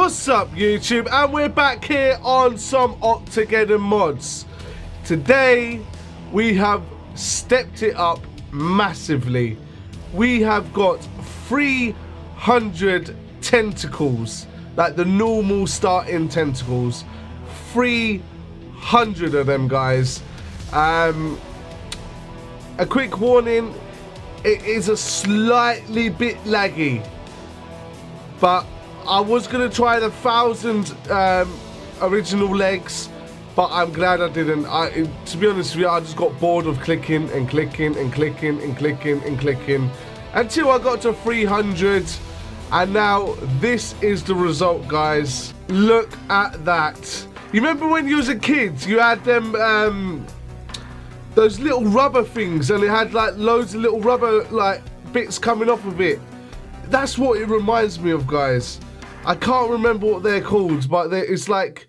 What's up YouTube, and we're back here on some Octogeddon mods. Today we have stepped it up massively. We have got 300 tentacles, like the normal starting tentacles, 300 of them, guys. A quick warning, it is a slightly bit laggy, but I was gonna try the 1,000 original legs, but I'm glad I didn't. To be honest with you, I just got bored of clicking and clicking and clicking and clicking and clicking until I got to 300, and now this is the result, guys. Look at that. You remember when you was a kid, you had them those little rubber things, and it had like loads of little rubber like bits coming off of it? That's what it reminds me of, guys. I can't remember what they're called, but it's like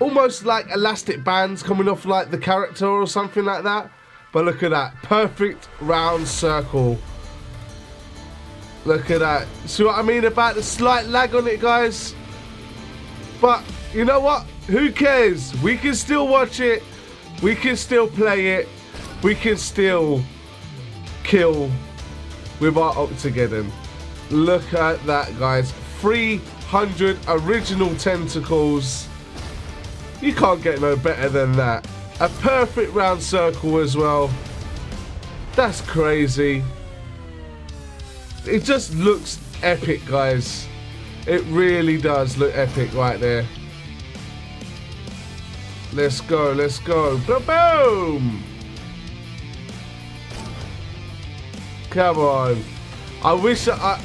almost like elastic bands coming off like the character or something like that. But look at that, perfect round circle. Look at that. See what I mean about the slight lag on it, guys? But you know what? Who cares? We can still watch it. We can still play it. We can still kill with our Octogeddon. Look at that, guys. 300 original tentacles. You can't get no better than that. A perfect round circle as well. That's crazy. It just looks epic, guys. It really does look epic right there. Let's go, let's go. Boom! Come on. I wish I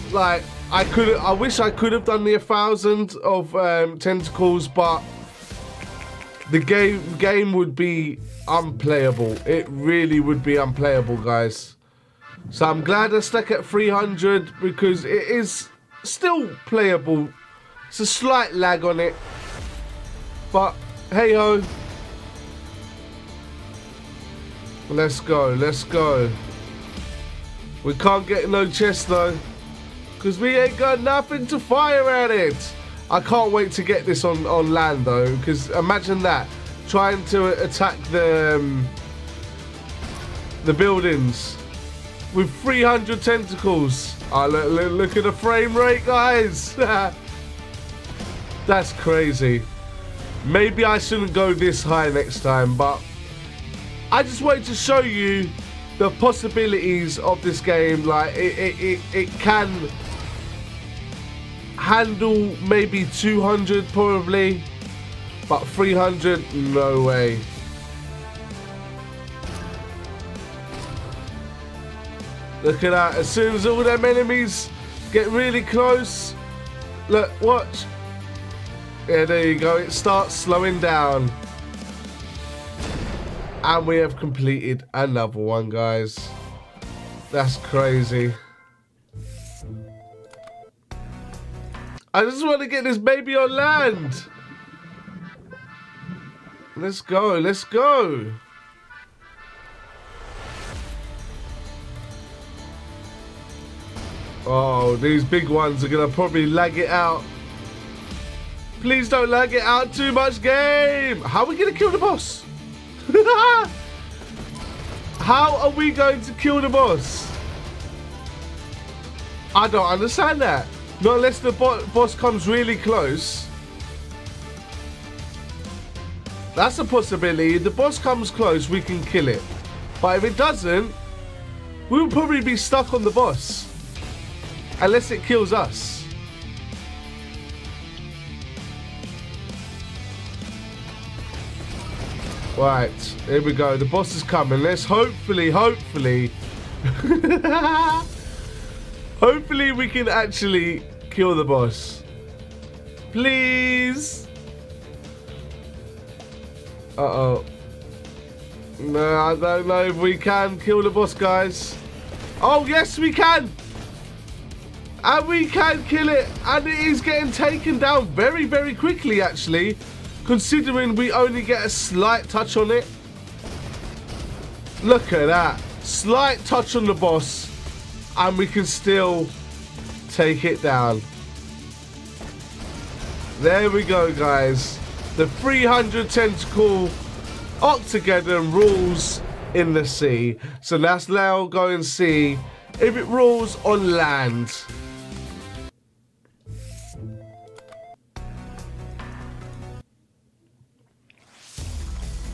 could have done the 1,000 of tentacles, but the game would be unplayable. It really would be unplayable, guys. So I'm glad I stuck at 300 because it is still playable. It's a slight lag on it, but hey ho. Let's go, let's go. We can't get no chest though, because we ain't got nothing to fire at it. I can't wait to get this on land though, because imagine that, trying to attack the buildings with 300 tentacles. Oh, look at the frame rate, guys. That's crazy. Maybe I shouldn't go this high next time, but I just wanted to show you the possibilities of this game. Like it can handle maybe 200 probably, but 300, no way. Look at that, as soon as all them enemies get really close, look, watch. Yeah, there you go, it starts slowing down. And we have completed another one, guys. That's crazy. I just want to get this baby on land. Let's go, let's go. Oh, these big ones are going to probably lag it out. Please don't lag it out too much, game. How are we going to kill the boss? How are we going to kill the boss? I don't understand that. Not unless the boss comes really close. That's a possibility. If the boss comes close, we can kill it. But if it doesn't, we'll probably be stuck on the boss. Unless it kills us. Right, here we go. The boss is coming. Let's hopefully we can actually kill the boss. Please. Uh-oh. No, I don't know if we can kill the boss, guys. Oh, yes, we can. And we can kill it. And it is getting taken down very, very quickly, actually. Considering we only get a slight touch on it. Look at that. Slight touch on the boss. And we can still take it down. There we go, guys. The 300 tentacle Octogeddon rules in the sea. So let's now go and see if it rules on land.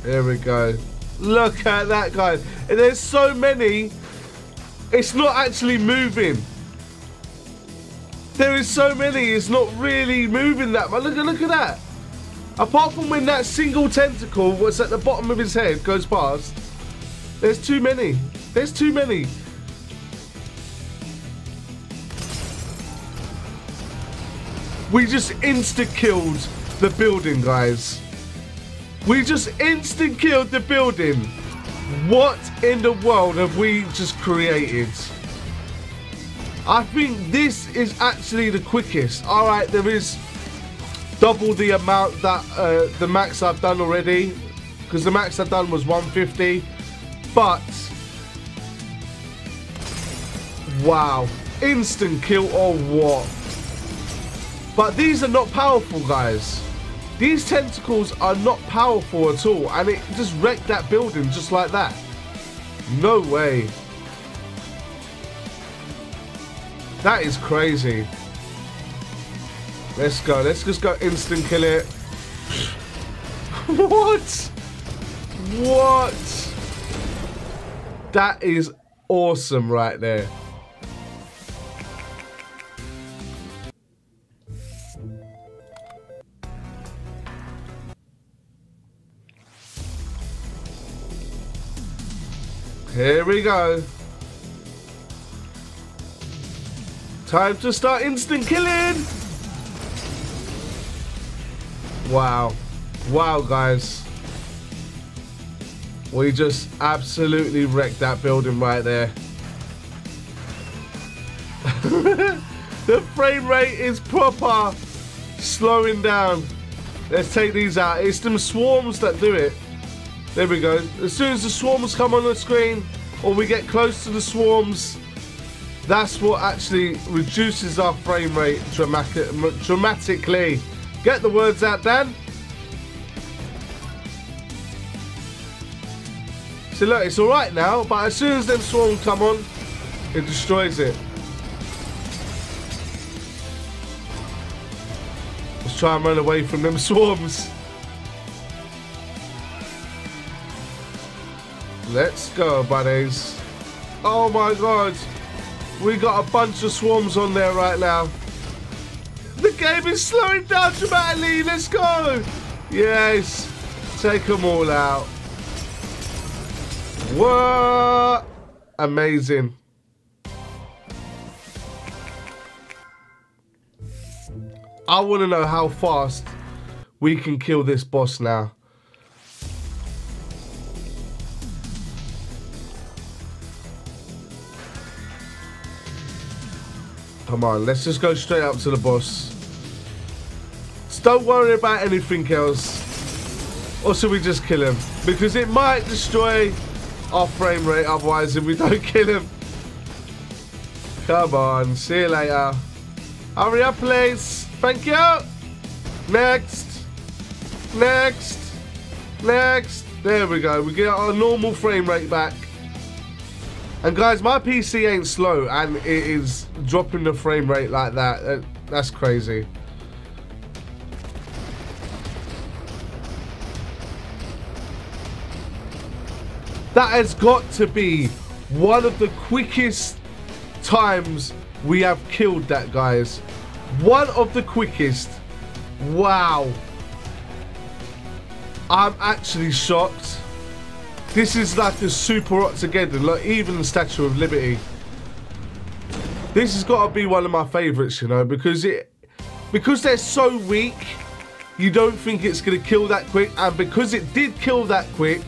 There we go. Look at that, guys. And there's so many, it's not actually moving. There is so many, it's not really moving that much. Look at that. Apart from when that single tentacle was at the bottom of his head goes past, there's too many. There's too many. We just insta-killed the building, guys. We just insta-killed the building. What in the world have we just created? I think this is actually the quickest. All right, there is double the amount that the max I've done already, because the max I've done was 150. But wow, instant kill or what? But these are not powerful, guys. These tentacles are not powerful at all, and it just wrecked that building just like that. No way. That is crazy. Let's go. Let's just go instant kill it. What? What? That is awesome right there. Here we go. Time to start instant killing! Wow. Wow, guys. We just absolutely wrecked that building right there. The frame rate is proper slowing down. Let's take these out. It's them swarms that do it. There we go. As soon as the swarms come on the screen, or we get close to the swarms, that's what actually reduces our frame rate dramatically. Get the words out, Dan. So look, it's all right now, but as soon as them swarms come on, it destroys it. Let's try and run away from them swarms. Let's go, buddies. Oh my god. We got a bunch of swarms on there right now. The game is slowing down dramatically. Let's go. Yes. Take them all out. What? Amazing. I want to know how fast we can kill this boss now. Come on, let's just go straight up to the boss. Just don't worry about anything else. Or should we just kill him? Because it might destroy our frame rate otherwise if we don't kill him. Come on, see you later. Hurry up, please. Thank you. Next. Next. Next. There we go. We get our normal frame rate back. And guys, my PC ain't slow, and it is dropping the frame rate like that. That's crazy. That has got to be one of the quickest times we have killed that, guys. One of the quickest. Wow. I'm actually shocked. This is like the Super Octogeddon, like even the Statue of Liberty. This has got to be one of my favourites, you know, because they're so weak, you don't think it's going to kill that quick, and because it did kill that quick,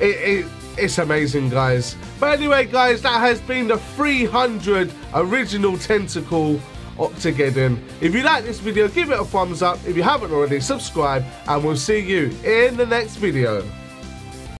it's amazing, guys. But anyway, guys, that has been the 300 original tentacle Octogeddon. If you like this video, give it a thumbs up. If you haven't already, subscribe, and we'll see you in the next video.